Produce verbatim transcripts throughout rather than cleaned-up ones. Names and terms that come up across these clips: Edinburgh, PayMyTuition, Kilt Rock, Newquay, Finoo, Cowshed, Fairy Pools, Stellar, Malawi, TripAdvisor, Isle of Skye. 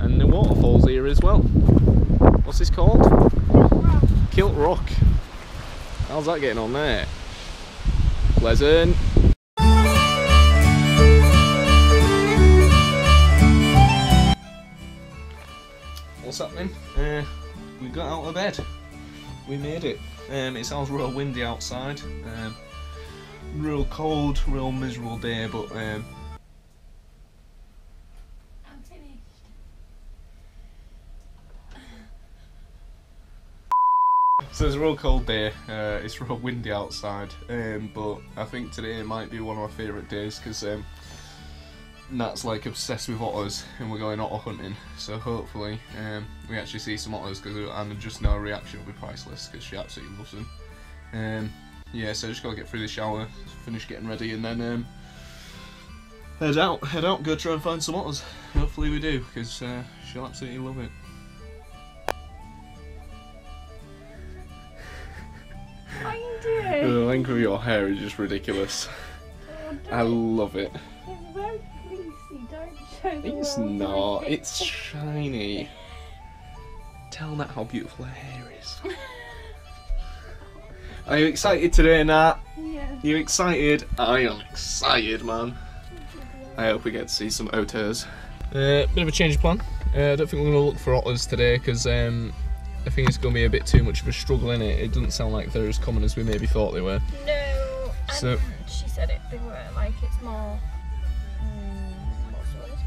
and the waterfalls here as well. What's this called? Kilt Rock. How's that getting on there? Pleasant. What's happening? Uh, we got out of bed. We made it. Um, it sounds real windy outside. Um, real cold, real miserable day, but um, I'm finished. So it's a real cold day. Uh, it's real windy outside, um, but I think today might be one of my favourite days because um, Nat's like obsessed with otters, and we're going otter hunting. So hopefully um, we actually see some otters, because I'm just now her reaction will be priceless because she absolutely loves them. Um, Yeah, so just gotta get through the shower, finish getting ready, and then um, head out, head out, go try and find some otters. Hopefully we do, because uh, she'll absolutely love it. Find it! The length of your hair is just ridiculous. Oh, I love it. It's very greasy, don't show the It's world not, like it. It's shiny. Tell Nat how beautiful her hair is. Are you excited today, Nat? Yeah. You excited? I am excited, man. I hope we get to see some otters. Uh, bit of a change of plan. Uh, I don't think we're going to look for otters today, because um, I think it's going to be a bit too much of a struggle, innit? It doesn't sound like they're as common as we maybe thought they were. No, so, and she said it, they weren't. Like, it's more... Um, what's the word?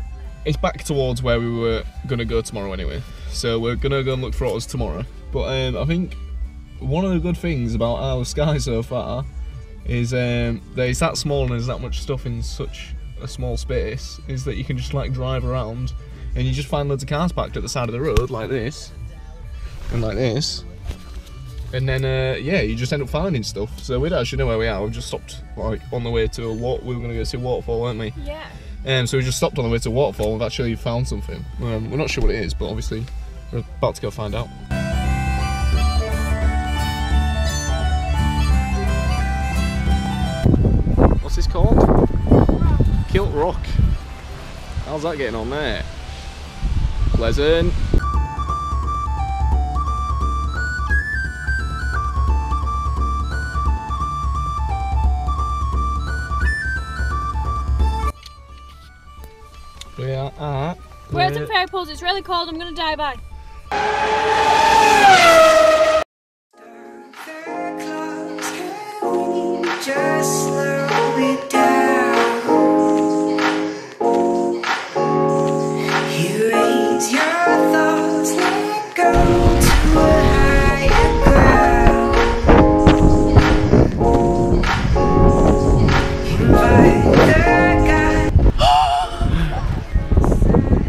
It's back towards where we were going to go tomorrow anyway. So we're going to go and look for otters tomorrow. But um, I think... one of the good things about Isle of Skye so far is um, that it's that small and there's that much stuff in such a small space, is that you can just like drive around and you just find loads of cars parked at the side of the road like this and like this, and then uh, yeah, you just end up finding stuff. So we don't actually know where we are. We've just stopped like on the way to a water. We were going to go see a waterfall, weren't we? Yeah. Um, so we just stopped on the way to a waterfall and we've actually found something. Um, we're not sure what it is, but obviously we're about to go find out. What's this called? Kilt Rock. How's that getting on there? Pleasant. We are at... We're at the Fairy Pools. It's really cold. I'm going to die. Bye.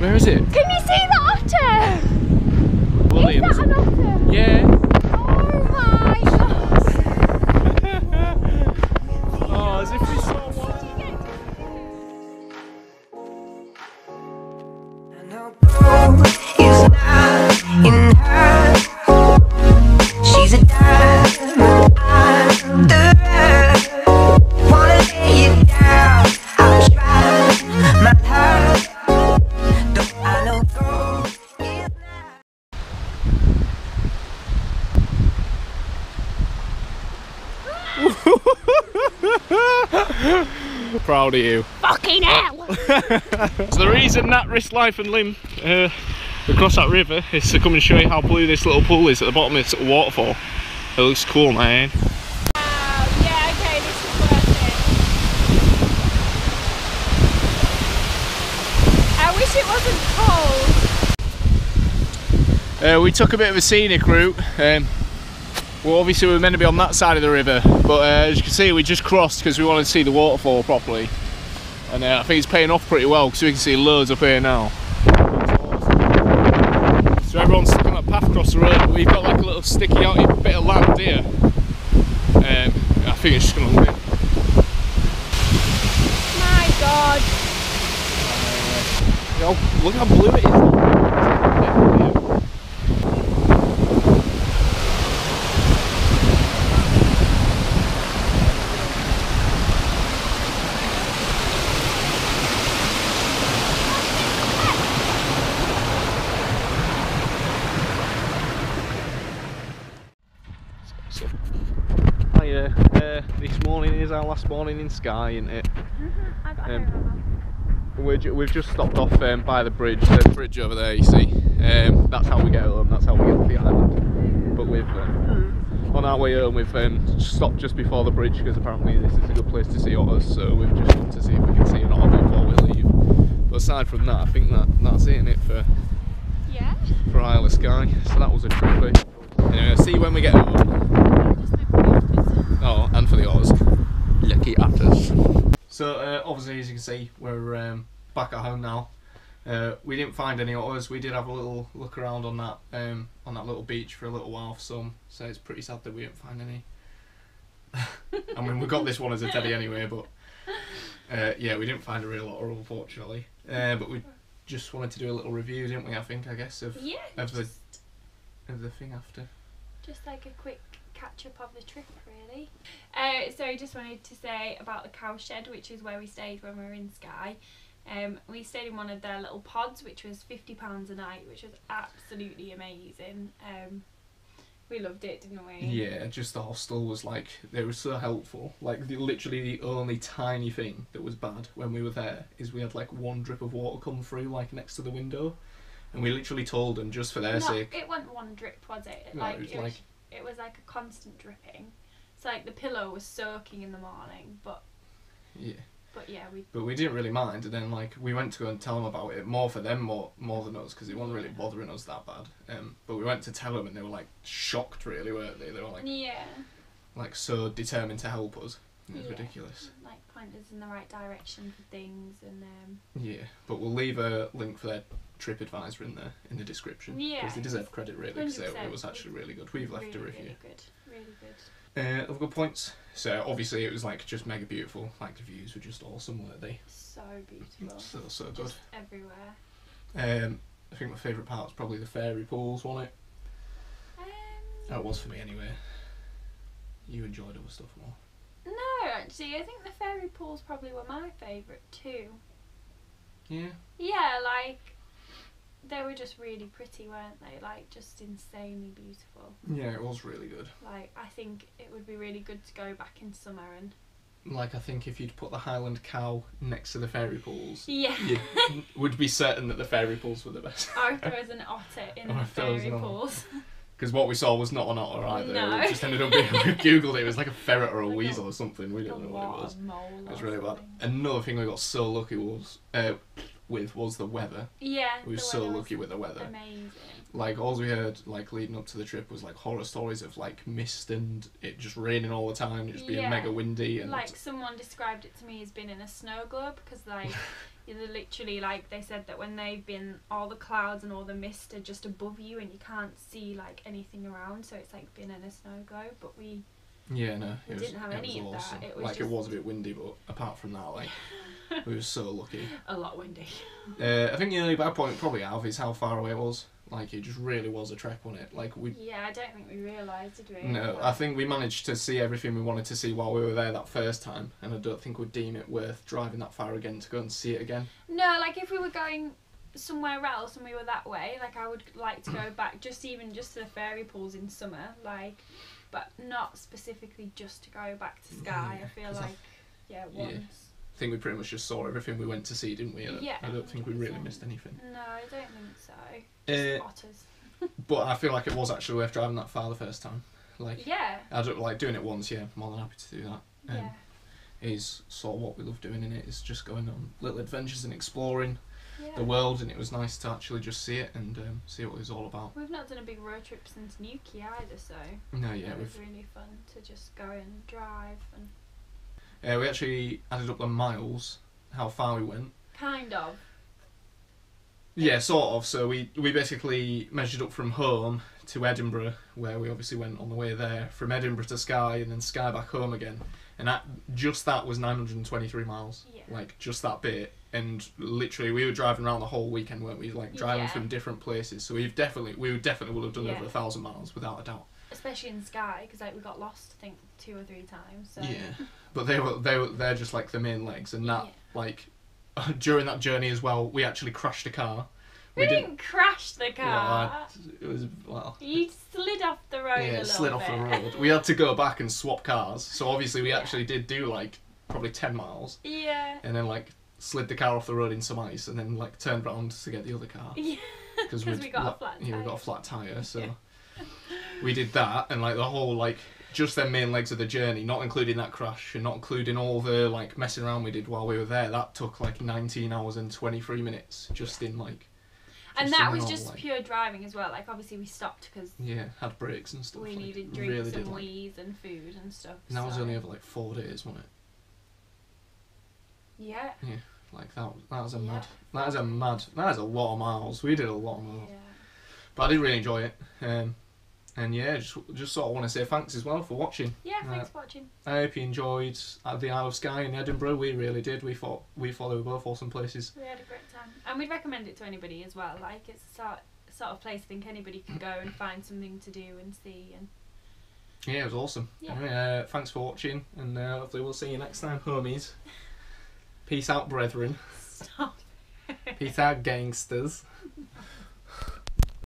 Where is it? Can you see the otter? Williams. Is that an otter? Yeah. Oh my gosh. Oh, as if we saw one. I know Bo is not in her. She's a diamond. I'm the red. Wanna lay it down. I'll try my heart. Proud of you. Fucking hell! So the reason Nat risked life and limb uh, across that river is to come and show you how blue this little pool is at the bottom of this waterfall. It looks cool, man. Wow, yeah, okay, this is worth it. I wish it wasn't cold. Uh, we took a bit of a scenic route. Um, Well, obviously we were meant to be on that side of the river, but uh, as you can see, we just crossed because we wanted to see the waterfall properly, and uh, I think it's paying off pretty well because we can see loads up here now. So everyone's stuck on that path across the road, but we've got like a little sticky out bit of land here, and um, I think it's just going to look. My God! Uh, you know, look how blue it is. It's blue. is our last morning in Skye, isn't it? I've got um, we're, we've just stopped off um, by the bridge, the bridge over there, you see. Um, that's how we get home, that's how we get to the island. But we've, um, on our way home, we've um, stopped just before the bridge because apparently this is a good place to see otters, so we've just come to see if we can see an otter before we leave. But aside from that, I think that that's it, isn't it, for, yeah. for Isle of Skye. So that was a trippy. Anyway, I'll see you when we get home. Oh, and for the otters. Lucky otters. So uh, obviously, as you can see, we're um, back at home now. Uh, we didn't find any otters. We did have a little look around on that um, on that little beach for a little while for some. So it's pretty sad that we didn't find any. I mean, we got this one as a teddy anyway, but uh, yeah, we didn't find a real otter, unfortunately. Uh, but we just wanted to do a little review, didn't we? I think I guess of yeah, of the of the thing after. Just like a quick catch up of the trip, really. Uh, so I just wanted to say about the Cowshed, which is where we stayed when we were in Skye. Um, we stayed in one of their little pods, which was fifty pounds a night, which was absolutely amazing. Um, we loved it, didn't we? Yeah, just the hostel was like, they were so helpful. Like the, literally the only tiny thing that was bad when we were there is we had like one drip of water come through like next to the window, and we literally told them just for their no, sake. It wasn't one drip, was it? No, like, it was it was, like it was like a constant dripping. It's like the pillow was soaking in the morning, but yeah. But yeah, we. But we didn't really mind, and then like we went to go and tell them about it, more for them, more more than us, because it wasn't really bothering us that bad. Um, but we went to tell them, and they were like shocked, really, weren't they? They were like, yeah, like so determined to help us. It was yeah. ridiculous. Like point us in the right direction for things, and um. Yeah, but we'll leave a link for their TripAdvisor in the in the description. Yeah. Because they deserve credit, really, because it was actually really good. We've left really, a review. Really good. Really good. Uh, other good points. So obviously it was like just mega beautiful. Like the views were just awesome, weren't they? So beautiful. So so good. Just everywhere. Um, I think my favourite part was probably the Fairy Pools, wasn't it? Um, that was for me anyway. You enjoyed other stuff more. No, actually, I think the Fairy Pools probably were my favourite too. Yeah. Yeah, like they were just really pretty, weren't they? Like just insanely beautiful. Yeah, it was really good. Like I think it would be really good to go back in summer and. Like I think if you'd put the Highland cow next to the Fairy Pools, yeah, you would be certain that the Fairy Pools were the best. Or if there was an otter in or the Fairy Pools. Because what we saw was not an otter either. No. It just ended up being. We googled it. It was like a ferret or a like weasel a, or something. We didn't know what it was. It was really bad. Another thing we got so lucky was. Uh, with was the weather. Yeah, we were so lucky with the weather. Amazing. Like all we heard like leading up to the trip was like horror stories of like mist and it just raining all the time, it just being yeah. mega windy, and like someone described it to me as being in a snow globe, because like you're literally like they said that when they've been all the clouds and all the mist are just above you and you can't see like anything around, so it's like being in a snow globe. But we yeah no we it didn't was, have any of awesome. That it was like just... it was a bit windy, but apart from that like we were so lucky. A lot windy. Uh, I think the only bad point probably Alf is how far away it was. Like it just really was a trek, wasn't it? Like we. Yeah, I don't think we realised, did we? No, I think we managed to see everything we wanted to see while we were there that first time, and I don't think we'd deem it worth driving that far again to go and see it again. No, like if we were going somewhere else and we were that way, like I would like to go back just even just to the Fairy Pools in summer, like, but not specifically just to go back to Skye. Yeah, I feel like, I yeah, once. Yeah. I think we pretty much just saw everything we went to see, didn't we? I don't, yeah, I don't think we really missed anything. No, I don't think so. Just uh, otters. But I feel like it was actually worth driving that far the first time. Like yeah. I don't like doing it once. Yeah, more than happy to do that. Um, yeah. Is sort of what we love doing in it. Is just going on little adventures and exploring yeah. the world, and it was nice to actually just see it and um, see what it was all about. We've not done a big road trip since Newquay either, so no, yeah, it was really fun to just go and drive and. Uh, we actually added up the miles, how far we went. Kind of. Yeah, sort of. So we, we basically measured up from home to Edinburgh, where we obviously went on the way there, from Edinburgh to Skye, and then Skye back home again. And that, just that was nine hundred and twenty-three miles. Yeah. Like, just that bit. And literally, we were driving around the whole weekend, weren't we? Like, driving yeah. from different places. So we've definitely, we definitely would have done yeah. over one thousand miles, without a doubt. Especially in Skye, because like we got lost, I think, two or three times. So. Yeah, but they were they were they're just like the main legs, and that yeah. like during that journey as well, we actually crashed a car. We didn't, didn't crash the car. No, I, it was well. You slid off the road. Yeah, a slid off bit. the road. We had to go back and swap cars. So obviously we yeah. actually did do like probably ten miles. Yeah. And then like slid the car off the road in some ice, and then like turned round to get the other car. Yeah. Because we got a flat. Yeah, we got a flat tire. So yeah. we did that, and like the whole like just their main legs of the journey, not including that crash and not including all the like messing around we did while we were there. That took like nineteen hours and twenty-three minutes just in like. And that was just pure driving as well. Like, obviously, we stopped because... Yeah, had breaks and stuff. We needed drinks and wheeze and food and stuff. And that was only over, like, four days, wasn't it? Yeah. Yeah, like, that was, that was a mad... That was a mad... That was a lot of miles. We did a lot of miles. Yeah. But I did really enjoy it. Um, and, yeah, just, just sort of want to say thanks as well for watching. Yeah, thanks uh, for watching. I hope you enjoyed uh, the Isle of Skye in Edinburgh. We really did. We thought we thought they were both awesome places. We had a great time. And we'd recommend it to anybody as well. Like, it's a sort, sort of place I think anybody can go and find something to do and see. And yeah, it was awesome. Yeah. Anyway, uh, thanks for watching, and uh, hopefully we'll see you next time, homies. Peace out, brethren. Stop. Peace out, gangsters.